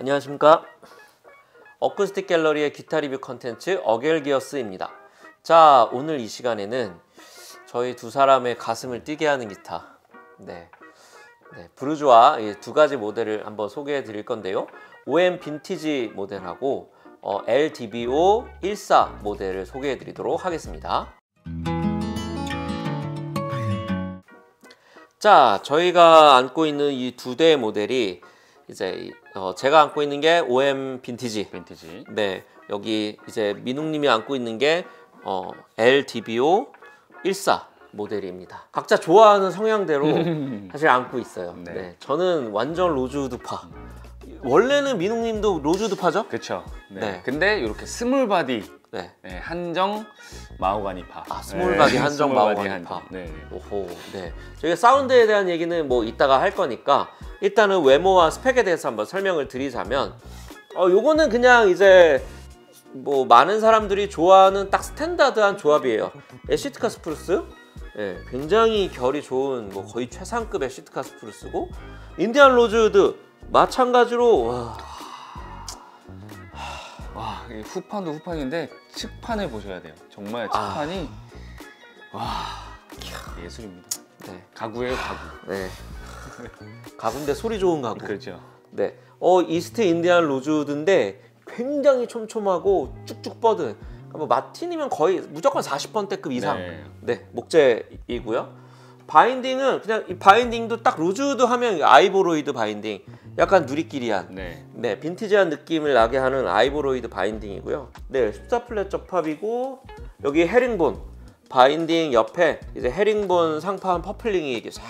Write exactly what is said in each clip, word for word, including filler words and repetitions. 안녕하십니까. 어쿠스틱 갤러리의 기타 리뷰 컨텐츠 어겔기어스입니다. 자, 오늘 이 시간에는 저희 두 사람의 가슴을 뛰게 하는 기타, 네, 네 부르주아 두 가지 모델을 한번 소개해 드릴 건데요. 오엠 빈티지 모델하고 어, 엘디비오 십사 모델을 소개해 드리도록 하겠습니다. 자, 저희가 안고 있는 이 두 대의 모델이 이제 어, 제가 안고 있는 게 오엠 빈티지. 빈티지. 네, 여기 이제 민웅님이 안고 있는 게 어, 엘디비오 십사 모델입니다. 각자 좋아하는 성향대로 사실 안고 있어요. 네. 네, 저는 완전 로즈우드파. 원래는 민웅님도 로즈우드파죠? 그렇죠. 네. 네. 근데 이렇게 스몰바디. 네. 네, 한정 마호가니파. 아, 스몰바디 네. 한정 마호가니파. 네. 오호. 네. 저희가 사운드에 대한 얘기는 뭐 이따가 할 거니까 일단은 외모와 스펙에 대해서 한번 설명을 드리자면, 어, 요거는 그냥 이제 뭐 많은 사람들이 좋아하는 딱 스탠다드한 조합이에요. 시트카 스프루스. 예, 네, 굉장히 결이 좋은 뭐 거의 최상급의 시트카 스프루스고, 인디언 로즈우드 마찬가지로 와. 와, 후판도 후판인데 측판을 보셔야 돼요. 정말 측판이 아. 와, 예술입니다. 네. 가구예요, 가구. 네. 가구인데 소리 좋은 가구. 그렇죠. 네. 어, 이스트 인디안 로즈우드인데 굉장히 촘촘하고 쭉쭉 뻗은, 뭐 마틴이면 거의 무조건 사십 번대급 이상. 네. 네, 목재이고요. 바인딩은 그냥 이 바인딩도 딱 로즈우드 하면 아이보로이드 바인딩, 약간 누리끼리한, 네. 네, 빈티지한 느낌을 나게 하는 아이보로이드 바인딩이고요. 네, 십사 플랫 접합이고, 여기 헤링본 바인딩 옆에 이제 헤링본 상판 퍼플링이 이게 싹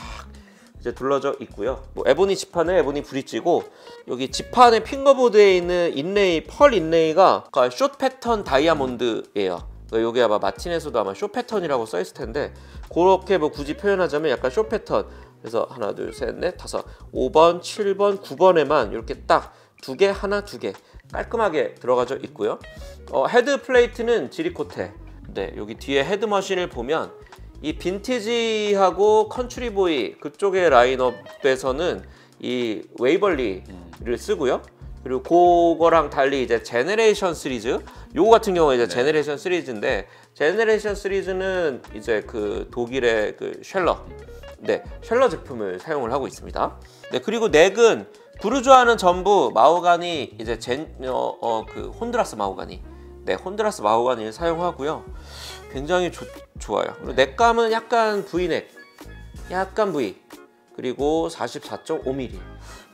이제 둘러져 있고요. 뭐 에보니 지판에 에보니 브릿지고, 여기 지판의 핑거보드에 있는 인레이, 펄 인레이가 숏 패턴 다이아몬드예요. 여기 아마 마틴에서도 아마 쇼 패턴이라고 써 있을 텐데, 그렇게 뭐 굳이 표현하자면 약간 쇼 패턴. 그래서 하나, 둘, 셋, 넷, 다섯, 오 번, 칠 번, 구 번에만 이렇게 딱 두 개, 하나, 두 개 깔끔하게 들어가져 있고요. 어, 헤드 플레이트는 지리코테. 네, 여기 뒤에 헤드 머신을 보면 이 빈티지하고 컨트리보이 그쪽의 라인업에서는 이 웨이벌리를 쓰고요. 그리고 그거랑 달리 이제 제네레이션 시리즈, 요거 같은 경우에 이제 네. 제네레이션 시리즈인데, 제네레이션 시리즈는 이제 그 독일의 그 쉘러, 네, 쉘러 제품을 사용을 하고 있습니다. 네, 그리고 넥은 부르주아는 전부 마호가니, 이제 젠, 어, 어, 그 혼드라스 마호가니, 네, 혼드라스 마호가니를 사용하고요. 굉장히 조, 좋아요. 그리고 넥감은 약간 V넥, 약간 V, 그리고 사십사 점 오 밀리미터,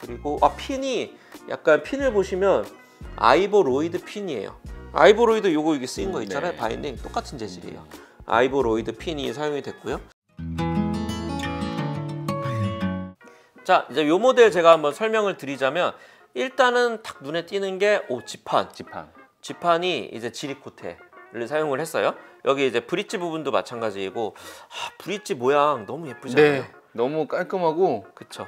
그리고 아, 핀이 약간 핀을 보시면 아이보로이드 핀이에요. 아이보로이드 요거 이게 쓰인 거 있잖아요. 네. 바인딩 똑같은 재질이에요. 아이보로이드 핀이 사용이 됐고요. 자, 이제 요 모델 제가 한번 설명을 드리자면, 일단은 딱 눈에 띄는 게 오, 지판. 지판. 지판이 이제 지리코테를 사용을 했어요. 여기 이제 브릿지 부분도 마찬가지이고, 아, 브릿지 모양 너무 예쁘잖아요. 네. 너무 깔끔하고, 그쵸.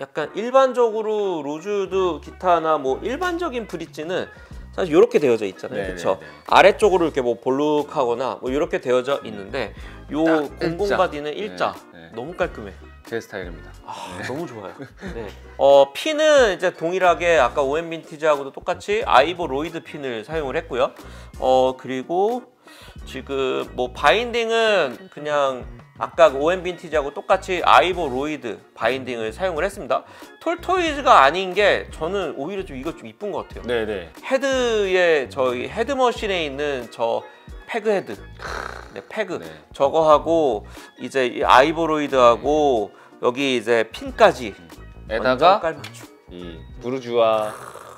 약간 일반적으로 로즈우드 기타나 뭐 일반적인 브릿지는 사실 이렇게 되어져 있잖아요. 그렇죠? 아래쪽으로 이렇게 뭐 볼록하거나 뭐 이렇게 되어져 있는데, 요 공공 바디는 일자. 네, 네. 너무 깔끔해. 제 스타일입니다. 아, 네. 너무 좋아요. 네. 어, 핀은 이제 동일하게 아까 오엠 빈티지하고도 똑같이 아이보로이드 핀을 사용을 했고요. 어, 그리고 지금 뭐 바인딩은 그냥 아까 오엠 빈티지하고 똑같이 아이보로이드 바인딩을 사용을 했습니다. 톨토이즈가 아닌 게 저는 오히려 좀 이거 좀 이쁜 것 같아요. 네네. 헤드에 저희 헤드머신에 있는 저 페그 헤드, 네, 페그 네. 저거하고 이제 이 아이보로이드하고 네. 여기 이제 핀까지 에다가 이 부르주아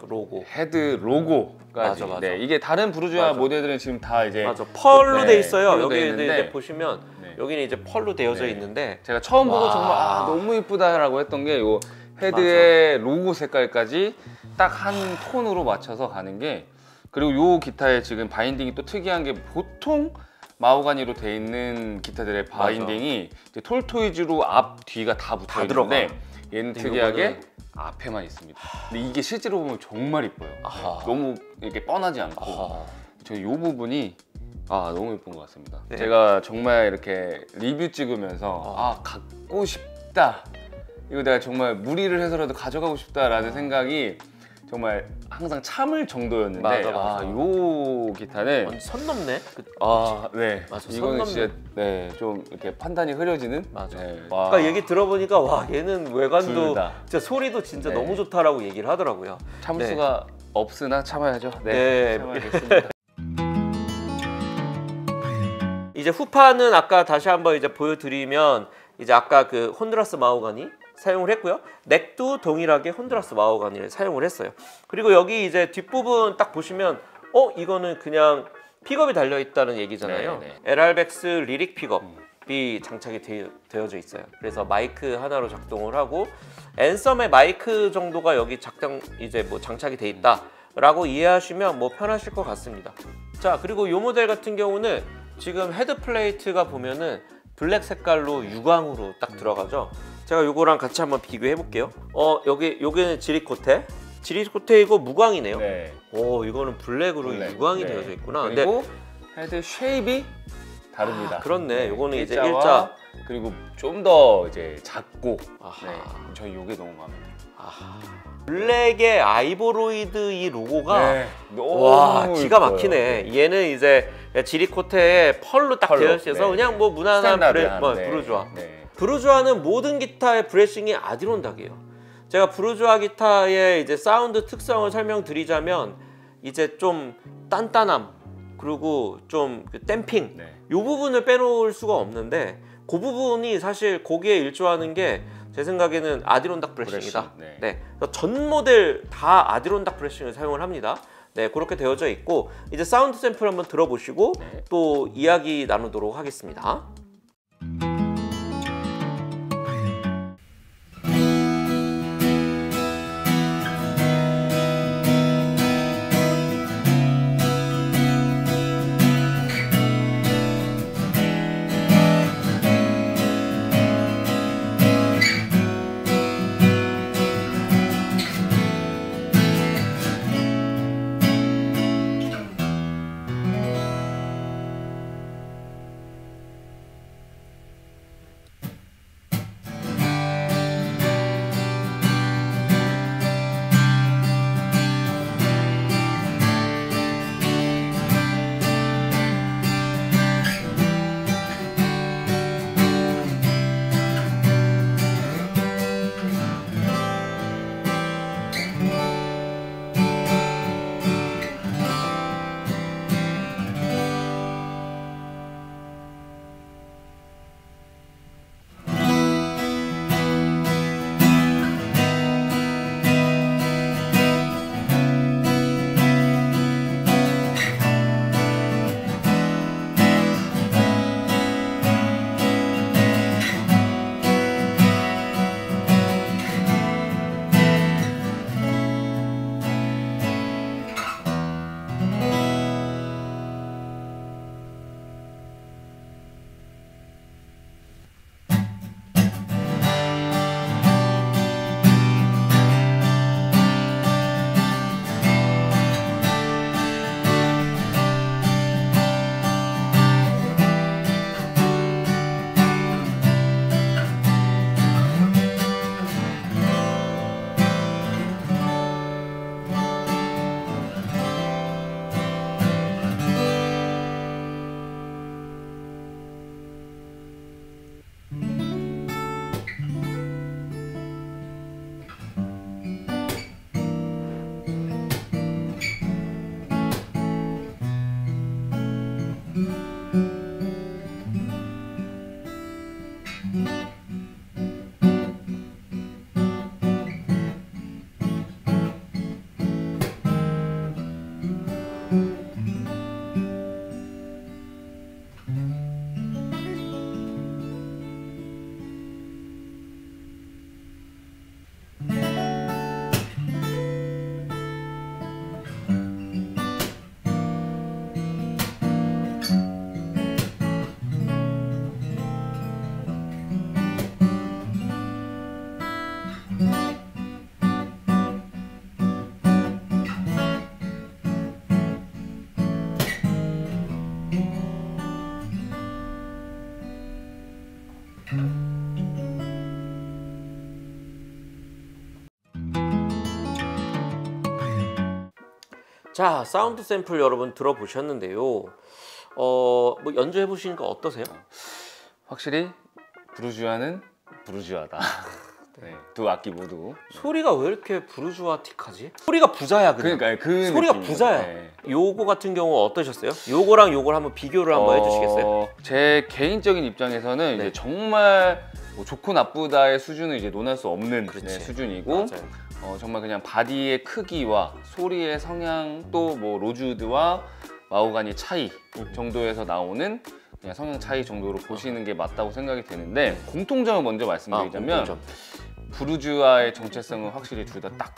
로고, 헤드 로고. 맞아, 맞아. 네, 이게 다른 부르주아 맞아. 모델들은 지금 다 이제 맞아. 펄로 네, 돼 있어요. 여기 이제 보시면 네. 여기는 이제 펄로 되어져 네. 있는데, 제가 처음 보고 정말 아, 너무 이쁘다라고 했던 게 이 헤드의 맞아. 로고 색깔까지 딱 한 톤으로 맞춰서 가는 게, 그리고 이 기타의 지금 바인딩이 또 특이한 게, 보통 마호가니로 돼 있는 기타들의 바인딩이 이제 톨토이즈로 앞 뒤가 다 붙어 있는데, 얘는 특이하게 요거는... 앞에만 있습니다. 근데 이게 실제로 보면 정말 이뻐요. 아하. 너무 이렇게 뻔하지 않고, 저 이 부분이 아 너무 예쁜 것 같습니다. 네. 제가 정말 이렇게 리뷰 찍으면서 아, 아 갖고 싶다, 이거 내가 정말 무리를 해서라도 가져가고 싶다라는 생각이 정말 항상 참을 정도였는데 맞아, 맞아. 아, 요 기타는 선 넘네? 그, 아, 네. 맞아, 이거는 진짜 네, 좀 이렇게 판단이 흐려지는? 맞아. 네. 그러니까 얘기 들어보니까 와, 얘는 외관도 진짜 소리도 진짜 네. 너무 좋다라고 얘기를 하더라고요. 참수가 네. 없으나 참아야죠. 네, 네. 참아야겠습니다. 이제 후판은 아까 다시 한번 이제 보여드리면 이제 아까 그 혼드라스 마호가니 사용을 했고요. 넥도 동일하게 혼드라스 마호가니를 사용을 했어요. 그리고 여기 이제 뒷부분 딱 보시면 어? 이거는 그냥 픽업이 달려있다는 얘기잖아요. 네네. 엘알 Baggs 리릭 픽업이 장착이 되, 되어져 있어요. 그래서 마이크 하나로 작동을 하고 앤썸의 마이크 정도가 여기 작동 이제 뭐 장착이 돼 있다라고 이해하시면 뭐 편하실 것 같습니다. 자, 그리고 이 모델 같은 경우는 지금 헤드 플레이트가 보면은 블랙 색깔로 유광으로 딱 들어가죠. 제가 요거랑 같이 한번 비교해 볼게요. 어 여기 요게는 지리코테, 지리코테이고 무광이네요. 네. 오 이거는 블랙으로 블랙. 유광이 네. 되어져 있구나. 그리고 근데 헤드 쉐입이 다릅니다. 아, 그렇네. 요거는 네. 이제 일자 그리고 좀 더 이제 작고. 네. 저희 요게 너무 마음에 들어요. 아하. 블랙의 아이보로이드 이 로고가 네. 와 기가 막히네. 네. 얘는 이제 지리코테에 펄로 딱 되어 있어서 네. 그냥 뭐 무난한 브레, 뭐, 네. 부르주아. 네. 부르주아는 모든 기타의 브레싱이 아디론닥이에요. 제가 부르주아 기타의 이제 사운드 특성을 설명드리자면 이제 좀 단단함 그리고 좀 그 댐핑 네. 요 부분을 빼놓을 수가 없는데 그 부분이 사실 거기에 일조하는 게 제 생각에는 아디론닥 브레싱이다. 브레싱, 네. 네. 그래서 전 모델 다 아디론닥 브레싱을 사용을 합니다. 네, 그렇게 되어져 있고 이제 사운드 샘플 한번 들어보시고 네. 또 이야기 나누도록 하겠습니다. 자, 사운드 샘플 여러분 들어보셨는데요. 어, 뭐 연주해 보시니까 어떠세요? 확실히 부르주아는 부르주아다. 네, 두 악기 모두 소리가 왜 이렇게 부르주아틱하지? 소리가 부자야 그냥. 그러니까 그 소리가 느낌이에요. 부자야. 네. 요거 같은 경우 어떠셨어요? 요거랑 요걸 한번 비교를 한번 어... 해주시겠어요? 제 개인적인 입장에서는 네. 이제 정말 뭐 좋고 나쁘다의 수준은 이제 논할 수 없는 네, 수준이고 어, 정말 그냥 바디의 크기와 소리의 성향 또 뭐 로즈우드와 마호가니 차이 정도에서 나오는 그냥 성향 차이 정도로 보시는 게 맞다고 생각이 되는데 공통점을 먼저 말씀드리자면 아, 공통점. 부르주아의 정체성은 확실히 둘 다 딱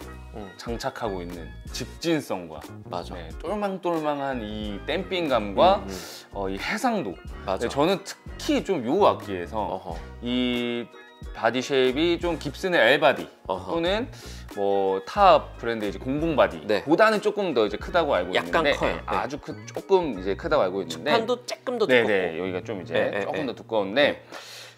장착하고 있는 집진성과 맞아. 네, 똘망똘망한 이 댐핑감과 음, 음. 어, 이 해상도 맞아. 네, 저는 특히 좀 요 악기에서 어허. 이 바디 쉐입이 좀 깁슨의 L 바디 어허. 또는 뭐 타 브랜드 이제 공공 바디 네. 보다는 조금 더 이제 크다고 알고 약간 있는데 커요. 네. 아주 크, 조금 이제 크다고 알고 있는데 측판도 조금 더 두껍고 네네. 여기가 좀 이제 네, 조금 네. 더 두꺼운데 네.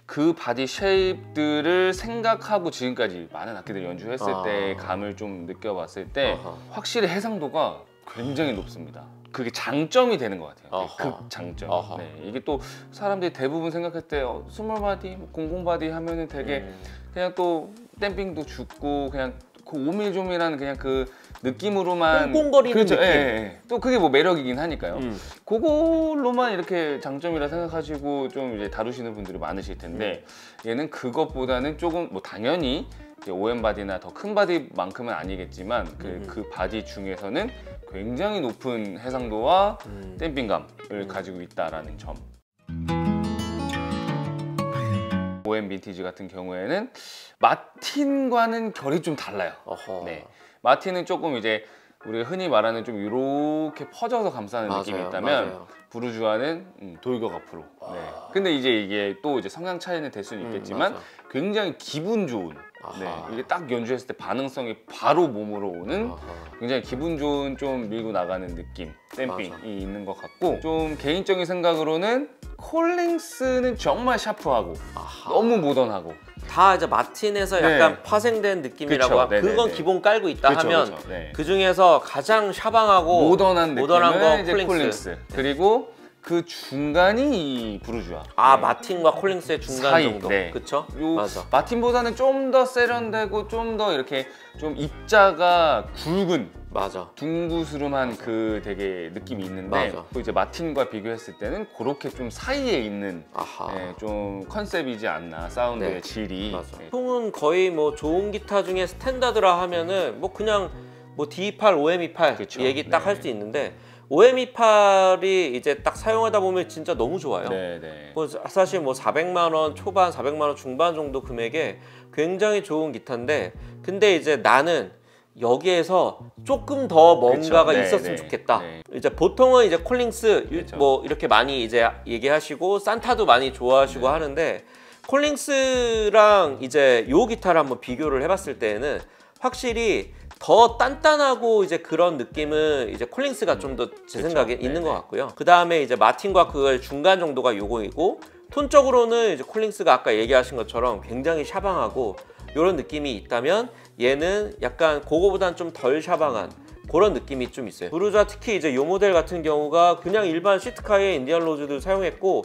그 바디 쉐입들을 생각하고 지금까지 많은 악기들 연주했을 아... 때 감을 좀 느껴봤을 때 아하. 확실히 해상도가 굉장히 높습니다. 그게 장점이 되는 것 같아요. 아하. 극장점. 아하. 네, 이게 또 사람들이 대부분 생각할 때 어, 스몰 바디, 공공 바디 하면은 되게 음. 그냥 또 댐핑도 죽고 그냥 그 오밀조밀한 그냥 그 느낌으로만 꽁꽁거리는 그렇죠. 느낌. 예, 예. 또 그게 뭐 매력이긴 하니까요. 음. 그걸로만 이렇게 장점이라 생각하시고 좀 이제 다루시는 분들이 많으실 텐데 음. 얘는 그것보다는 조금 뭐 당연히 오엠 바디나 더 큰 바디만큼은 아니겠지만 그, 음. 그 바디 중에서는 굉장히 높은 해상도와 음. 댐핑감을 음. 가지고 있다라는 점. 오엠 빈티지 같은 경우에는 마틴과는 결이 좀 달라요. 어허. 네, 마틴은 조금 이제 우리가 흔히 말하는 좀 이렇게 퍼져서 감싸는 맞아요, 느낌이 있다면 맞아요. 부르주아는 음, 돌격 앞으로. 네. 근데 이제 이게 또 이제 성향 차이는 될 수는 있겠지만 음, 굉장히 기분 좋은. 네, 이게 딱 연주했을 때 반응성이 바로 몸으로 오는 아하. 굉장히 기분 좋은 좀 밀고 나가는 느낌 댐핑이 맞아. 있는 것 같고 좀 개인적인 생각으로는 콜링스는 정말 샤프하고 아하. 너무 모던하고 다 이제 마틴에서 약간 네. 파생된 느낌이라고 하고 그건 기본 깔고 있다 그쵸, 하면 그쵸, 네. 그 중에서 가장 샤방하고 모던한 모던한 건 이제 콜링스, 콜링스. 네. 그리고 그 중간이 이 부르주아. 아 네. 마틴과 콜링스의 중간 사이, 정도. 네. 그쵸? 요 맞아. 마틴보다는 좀 더 세련되고 좀 더 이렇게 좀 입자가 굵은. 맞아. 둥구스름한 맞아. 그 되게 느낌이 있는데 맞아. 또 이제 마틴과 비교했을 때는 그렇게 좀 사이에 있는 네, 좀 컨셉이지 않나 사운드의 네. 질이. 맞아. 네. 형은 거의 뭐 좋은 기타 중에 스탠다드라 하면은 뭐 그냥 뭐 디 이십팔, 오엠 이십팔 그쵸? 얘기 딱 할 수 네. 있는데. 오엠 이십팔이 이제 딱 사용하다 보면 진짜 너무 좋아요. 네네. 사실 뭐 사백만 원 초반, 사백만 원 중반 정도 금액에 굉장히 좋은 기타인데 근데 이제 나는 여기에서 조금 더 뭔가가 그쵸? 있었으면 네네. 좋겠다. 네. 이제 보통은 이제 콜링스 그쵸? 뭐 이렇게 많이 이제 얘기하시고 산타도 많이 좋아하시고 네. 하는데 콜링스랑 이제 요 기타를 한번 비교를 해봤을 때에는 확실히 더 단단하고 이제 그런 느낌은 이제 콜링스가 음, 좀 더 제 생각에 네네. 있는 것 같고요. 그 다음에 이제 마틴과 그걸 중간 정도가 요거이고 톤적으로는 이제 콜링스가 아까 얘기하신 것처럼 굉장히 샤방하고 이런 느낌이 있다면 얘는 약간 그거보단 좀 덜 샤방한 그런 느낌이 좀 있어요. 부르주아 특히 이제 요 모델 같은 경우가 그냥 일반 시트카의 인디언 로즈들 사용했고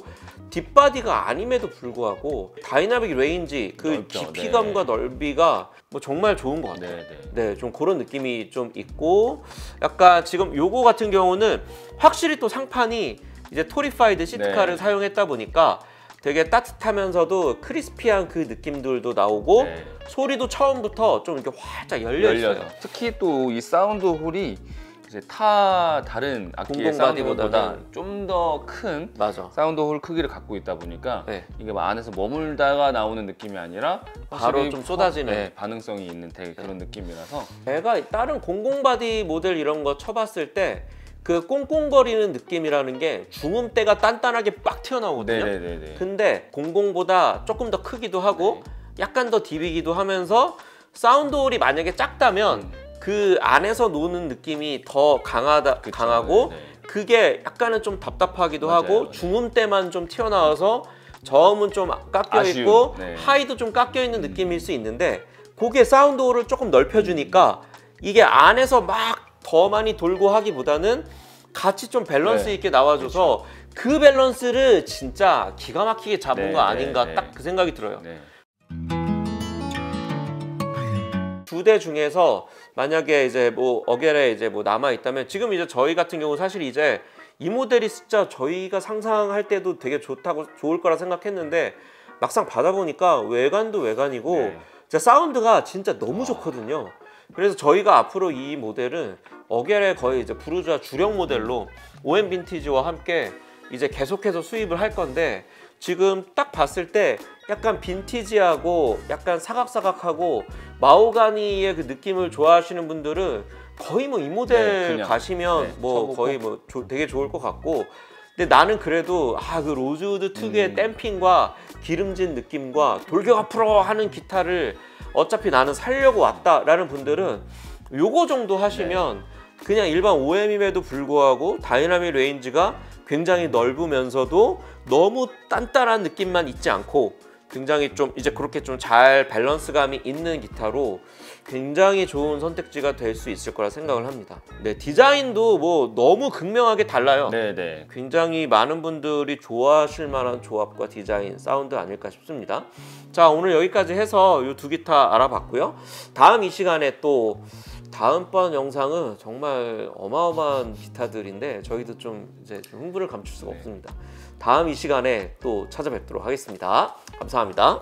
뒷바디가 아님에도 불구하고 다이나믹 레인지 그 넓죠. 깊이감과 네. 넓이가 뭐 정말 좋은 것 같아요. 네, 네. 네, 좀 그런 느낌이 좀 있고 약간 지금 요거 같은 경우는 확실히 또 상판이 이제 토리파이드 시트카를 네. 사용했다 보니까 되게 따뜻하면서도 크리스피한 그 느낌들도 나오고 네. 소리도 처음부터 좀 이렇게 활짝 열려 있어요. 열려서. 특히 또 이 사운드 홀이 이제 타 다른 악기의 사운드보다 좀 더 큰 사운드 홀 크기를 갖고 있다 보니까 네. 이게 막 안에서 머물다가 나오는 느낌이 아니라 바로 좀 쏟아지는 네, 반응성이 있는 되게 그런 네. 느낌이라서 제가 다른 공공바디 모델 이런 거 쳐봤을 때 그 꽁꽁거리는 느낌이라는 게 중음대가 단단하게 빡 튀어나오거든요. 네네네네. 근데 공공보다 조금 더 크기도 하고 네. 약간 더 디비기도 하면서 사운드 홀이 만약에 작다면 음. 그 안에서 노는 느낌이 더 강하다, 그쵸, 강하고 네네. 그게 약간은 좀 답답하기도 맞아요, 하고 네. 중음대만 좀 튀어나와서 저음은 좀 깎여있고 네. 하이도 좀 깎여있는 음. 느낌일 수 있는데 그게 사운드 홀을 조금 넓혀주니까 음. 이게 안에서 막 더 많이 돌고 하기보다는 같이 좀 밸런스 네. 있게 나와줘서 그렇죠. 그 밸런스를 진짜 기가 막히게 잡은 네, 거 아닌가 네, 네. 딱 그 생각이 들어요. 네. 두 대 중에서 만약에 이제 뭐 어겔에 이제 뭐 남아 있다면 지금 이제 저희 같은 경우 사실 이제 이 모델이 진짜 저희가 상상할 때도 되게 좋다고 좋을 거라 생각했는데 막상 받아보니까 외관도 외관이고 네. 진짜 사운드가 진짜 너무 아. 좋거든요. 그래서 저희가 앞으로 이 모델은 어겔의 거의 이제 부르주아 주력 모델로 오엠 빈티지와 함께 이제 계속해서 수입을 할 건데 지금 딱 봤을 때 약간 빈티지하고 약간 사각사각하고 마호가니의 그 느낌을 좋아하시는 분들은 거의 뭐 이 모델 네, 가시면 네, 뭐 쳐보고. 거의 뭐 조, 되게 좋을 것 같고 근데 나는 그래도 아, 그 로즈우드 특유의 음. 댐핑과 기름진 느낌과 돌격 앞으로 하는 기타를 어차피 나는 살려고 왔다라는 분들은 요거 정도 하시면 네. 그냥 일반 오엠임에도 불구하고 다이나믹 레인지가 굉장히 넓으면서도 너무 단단한 느낌만 있지 않고 굉장히 좀 이제 그렇게 좀 잘 밸런스감이 있는 기타로 굉장히 좋은 선택지가 될 수 있을 거라 생각을 합니다. 네, 디자인도 뭐 너무 극명하게 달라요. 네네. 굉장히 많은 분들이 좋아하실 만한 조합과 디자인, 사운드 아닐까 싶습니다. 자, 오늘 여기까지 해서 이 두 기타 알아봤고요. 다음 이 시간에 또 다음번 영상은 정말 어마어마한 기타들인데 저희도 좀 이제 좀 흥분을 감출 수가 네. 없습니다. 다음 이 시간에 또 찾아뵙도록 하겠습니다. 감사합니다.